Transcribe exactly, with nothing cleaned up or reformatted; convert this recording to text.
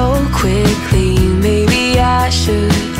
so quickly. Maybe I should